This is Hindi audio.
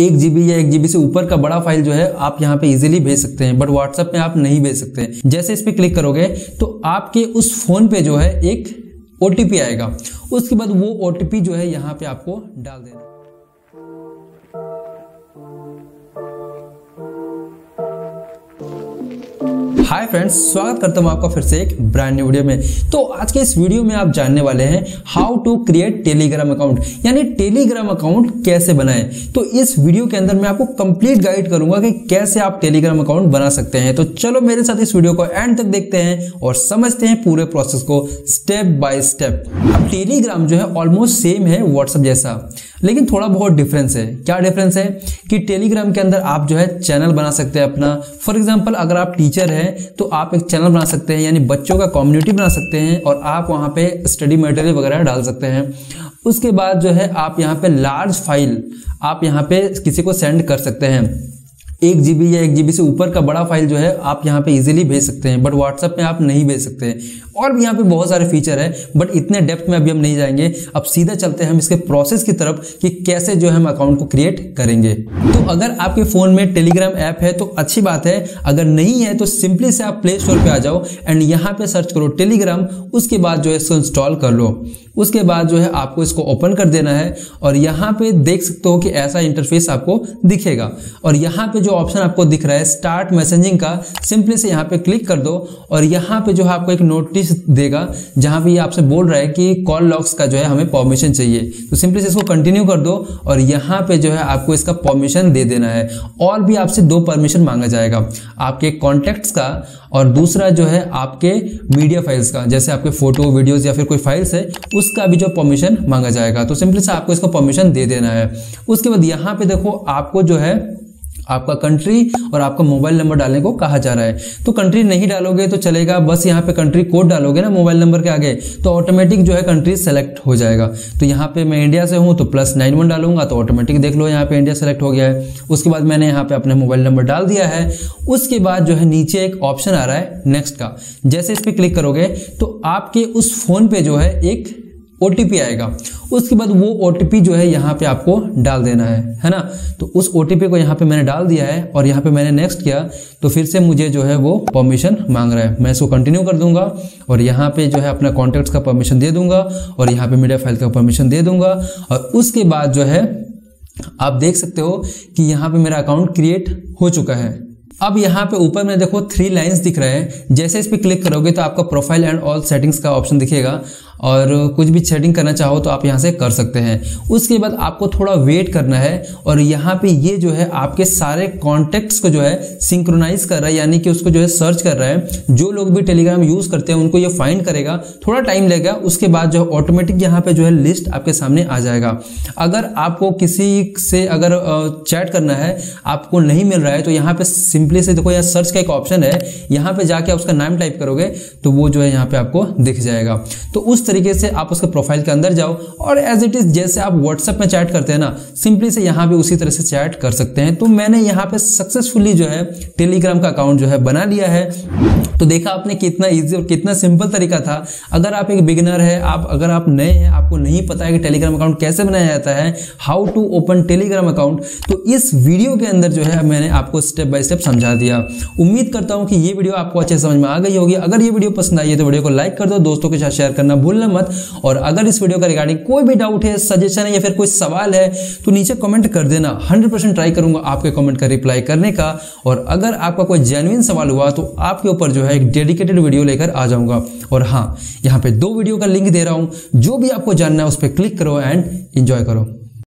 1 GB या 1 GB से ऊपर का बड़ा फाइल जो है आप यहाँ पे इजीली भेज सकते हैं, बट WhatsApp में आप नहीं भेज सकते हैं। जैसे इस पर क्लिक करोगे तो आपके उस फोन पे जो है एक OTP आएगा, उसके बाद वो OTP जो है यहाँ पे आपको डाल देना। हाय फ्रेंड्स, स्वागत करता हूँ आपका फिर से एक ब्रांड न्यू वीडियो में। तो आज के इस वीडियो में आप जानने वाले हैं how to create Telegram account, यानी टेलीग्राम अकाउंट कैसे बनाएं। तो इस वीडियो के अंदर मैं आपको कंप्लीट गाइड करूंगा कि कैसे आप टेलीग्राम अकाउंट बना सकते हैं। तो चलो मेरे साथ इस वीडियो को एंड तक देखते हैं और समझते हैं पूरे प्रोसेस को स्टेप बाय स्टेप। अब टेलीग्राम जो है ऑलमोस्ट सेम है व्हाट्सएप जैसा, लेकिन थोड़ा बहुत डिफरेंस है। क्या डिफरेंस है कि टेलीग्राम के अंदर आप जो है चैनल बना सकते हैं अपना। फॉर एग्जाम्पल अगर आप टीचर हैं तो आप एक चैनल बना सकते हैं, यानी बच्चों का कम्युनिटी बना सकते हैं और आप वहां पे स्टडी मटेरियल वगैरह डाल सकते हैं। उसके बाद जो है आप यहाँ पे लार्ज फाइल आप यहाँ पे किसी को सेंड कर सकते हैं। 1 GB या 1 GB से ऊपर का बड़ा फाइल जो है आप यहाँ पे इजीली भेज सकते हैं, बट WhatsApp में आप नहीं भेज सकते हैं। और भी यहाँ पे बहुत सारे फीचर है, बट इतने डेप्थ में अभी हम नहीं जाएंगे। अब सीधा चलते हैं हम इसके प्रोसेस की तरफ कि कैसे जो है हम अकाउंट को क्रिएट करेंगे। तो अगर आपके फोन में टेलीग्राम ऐप है तो अच्छी बात है, अगर नहीं है तो सिंपली से आप प्ले स्टोर पर आ जाओ एंड यहाँ पे सर्च करो टेलीग्राम। उसके बाद जो है इसको इंस्टॉल कर लो। उसके बाद जो है आपको इसको ओपन कर देना है और यहाँ पे देख सकते हो कि ऐसा इंटरफेस आपको दिखेगा और यहाँ पे जो ऑप्शन आपको दिख रहा है स्टार्ट मैसेजिंग का, सिंपली से यहाँ पे क्लिक कर दो और यहाँ पे जो है आपको एक नोटिस देगा जहाँ पे ये आपसे बोल रहा है कि कॉल लॉग्स का जो है हमें परमिशन चाहिए। तो सिंपली से इसको कंटिन्यू कर दो और यहाँ पे जो है आपको इसका परमिशन दे देना है। और भी आपसे 2 परमिशन मांगा जाएगा, आपके कॉन्टैक्ट्स का और दूसरा जो है आपके मीडिया फाइल्स का, जैसे आपके फोटो वीडियोज या फिर कोई फाइल्स है उसका भी जो परमिशन मांगा जाएगा। तो सिंपली से आपको इसका परमिशन दे देना है। उसके बाद यहाँ पे देखो आपको जो है आपका कंट्री और आपका मोबाइल नंबर डालने को कहा जा रहा है। तो कंट्री नहीं डालोगे तो चलेगा, बस यहाँ पे कंट्री कोड डालोगे ना मोबाइल नंबर के आगे तो ऑटोमेटिक जो है कंट्री सेलेक्ट हो जाएगा। तो यहाँ पे मैं इंडिया से हूँ तो +91 डालूंगा तो ऑटोमेटिक देख लो यहाँ पे इंडिया सेलेक्ट हो गया है। उसके बाद मैंने यहाँ पे अपना मोबाइल नंबर डाल दिया है। उसके बाद जो है नीचे एक ऑप्शन आ रहा है नेक्स्ट का, जैसे इस पर क्लिक करोगे तो आपके उस फोन पे जो है एक OTP आएगा, उसके बाद वो OTP जो है यहाँ पे आपको डाल देना है ना। तो उस OTP को यहाँ पे मैंने डाल दिया है और यहाँ पे मैंने नेक्स्ट किया तो फिर से मुझे जो है वो परमिशन मांग रहा है। मैं इसको कंटिन्यू कर दूंगा और यहाँ पे जो है अपना कॉन्टैक्ट्स का परमिशन दे दूंगा और यहाँ पे मीडिया फाइल का परमिशन दे दूंगा। और उसके बाद जो है आप देख सकते हो कि यहाँ पे मेरा अकाउंट क्रिएट हो चुका है। अब यहाँ पे ऊपर में देखो 3 लाइंस दिख रहे हैं, जैसे इस पर क्लिक करोगे तो आपका प्रोफाइल एंड ऑल सेटिंग्स का ऑप्शन दिखेगा और कुछ भी सेटिंग करना चाहो तो आप यहाँ से कर सकते हैं। उसके बाद आपको थोड़ा वेट करना है और यहाँ पे ये जो है आपके सारे कॉन्टैक्ट्स को जो है सिंक्रोनाइज कर रहा है, यानी कि उसको जो है सर्च कर रहा है। जो लोग भी टेलीग्राम यूज़ करते हैं उनको ये फाइंड करेगा, थोड़ा टाइम लगेगा। उसके बाद जो ऑटोमेटिक यहाँ पे जो है लिस्ट आपके सामने आ जाएगा। अगर आपको किसी से अगर चैट करना है आपको नहीं मिल रहा है तो यहाँ पे सिंपली से देखो यहाँ सर्च का एक ऑप्शन है, यहाँ पे जाके उसका नाम टाइप करोगे तो वो जो है यहाँ पे आपको दिख जाएगा। तो उस तरीके से आप उसके प्रोफाइल के अंदर जाओ और एज इट इज जैसे आप WhatsApp में चैट करते हैं ना, सिंपली से यहाँ भी उसी तरह से चैट कर सकते हैं। तो मैंने यहाँ पे सक्सेसफुली जो है टेलीग्राम का अकाउंट जो है बना लिया है। तो देखा आपने कितना ईजी और कितना सिंपल तरीका था। अगर आप एक बिगिनर है, अगर आप नए हैं, आपको नहीं पता है कि टेलीग्राम अकाउंट कैसे बनाया जाता है, how to open Telegram account, तो इस वीडियो के अंदर जो है मैंने आपको स्टेप बाय स्टेप समझा दिया। उम्मीद करता हूं कि ये वीडियो आपको अच्छे समझ में आ गई होगी। अगर ये वीडियो पसंद आई है तो वीडियो को लाइक कर दो, दोस्तों के साथ शेयर करना भूलना मत। और अगर इस वीडियो का रिगार्डिंग कोई भी डाउट है, सजेशन है या फिर कोई सवाल है तो नीचे कमेंट कर देना। 100% ट्राई करूंगा आपके कमेंट का रिप्लाई करने का। और अगर आपका कोई जेन्युइन सवाल हुआ तो आपके ऊपर जो है एक डेडिकेटेड वीडियो लेकर आ जाऊंगा। और हाँ, यहाँ पे 2 वीडियो का लिंक दे रहा हूं, जो भी आपको जानना है उस पर क्लिक करो एंड एंजॉय करो।